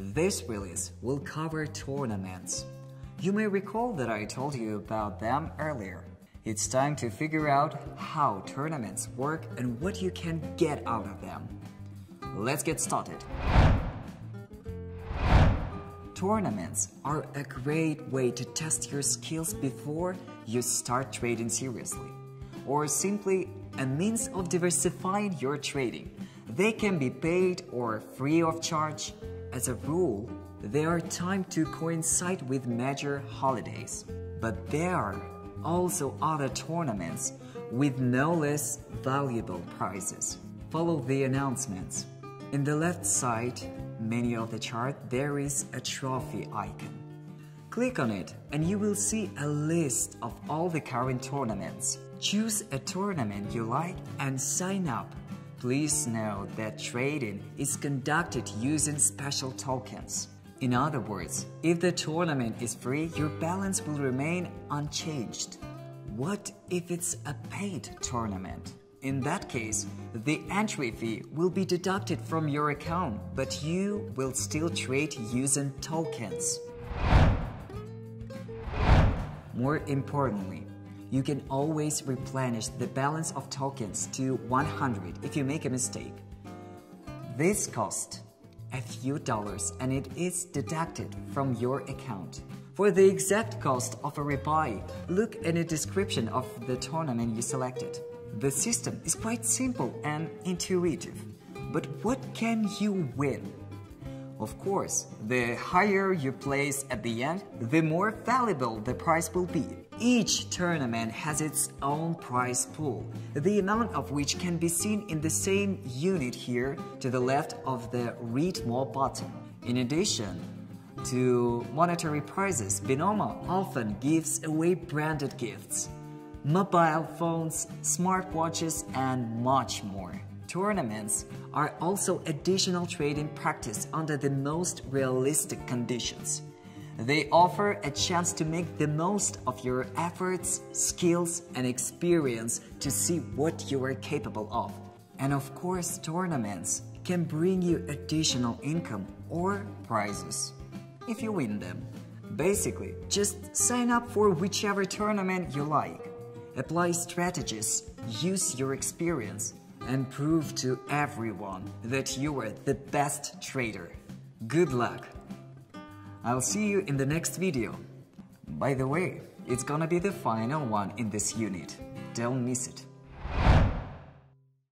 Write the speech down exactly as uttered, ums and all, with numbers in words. This release will cover tournaments. You may recall that I told you about them earlier. It's time to figure out how tournaments work and what you can get out of them. Let's get started. Tournaments are a great way to test your skills before you start trading seriously, or simply a means of diversifying your trading. They can be paid or free of charge. As a rule, they are timed to coincide with major holidays. But there are also other tournaments with no less valuable prizes. Follow the announcements. In the left side menu of the chart, there is a trophy icon. Click on it and you will see a list of all the current tournaments. Choose a tournament you like and sign up. Please note that trading is conducted using special tokens. In other words, if the tournament is free, your balance will remain unchanged. What if it's a paid tournament? In that case, the entry fee will be deducted from your account, but you will still trade using tokens. More importantly, you can always replenish the balance of tokens to one hundred if you make a mistake. This costs a few dollars and it is deducted from your account. For the exact cost of a rebuy, look in the description of the tournament you selected. The system is quite simple and intuitive, but what can you win? Of course, the higher you place at the end, the more valuable the prize will be. Each tournament has its own prize pool, the amount of which can be seen in the same unit here to the left of the Read More button. In addition to monetary prizes, Binomo often gives away branded gifts, mobile phones, smartwatches, and much more. Tournaments are also additional trading practice under the most realistic conditions. They offer a chance to make the most of your efforts, skills, and experience to see what you are capable of. And of course, tournaments can bring you additional income or prizes if you win them. Basically, just sign up for whichever tournament you like, apply strategies, use your experience, and prove to everyone that you are the best trader. Good luck! I'll see you in the next video. By the way, it's gonna be the final one in this unit. Don't miss it.